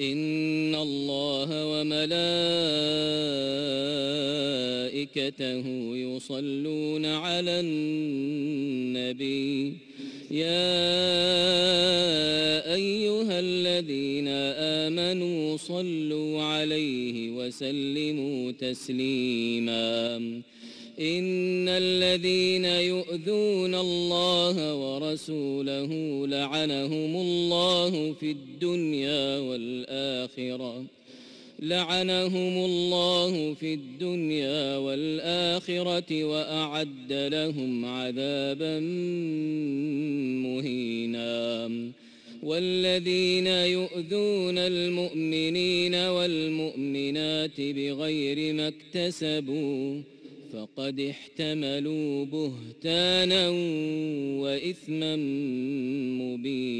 إن الله وملائكته يصلون على النبي يا أيها الذين آمنوا صلوا عليه وسلموا تسليما إن الذين يؤذون الله ورسوله لعنهم الله في الدنيا والآخرة وأعد لهم عذابا مهينا والذين يؤذون المؤمنين والمؤمنات بغير ما اكتسبوا فقد احتملوا بهتانا وإثما مبينا.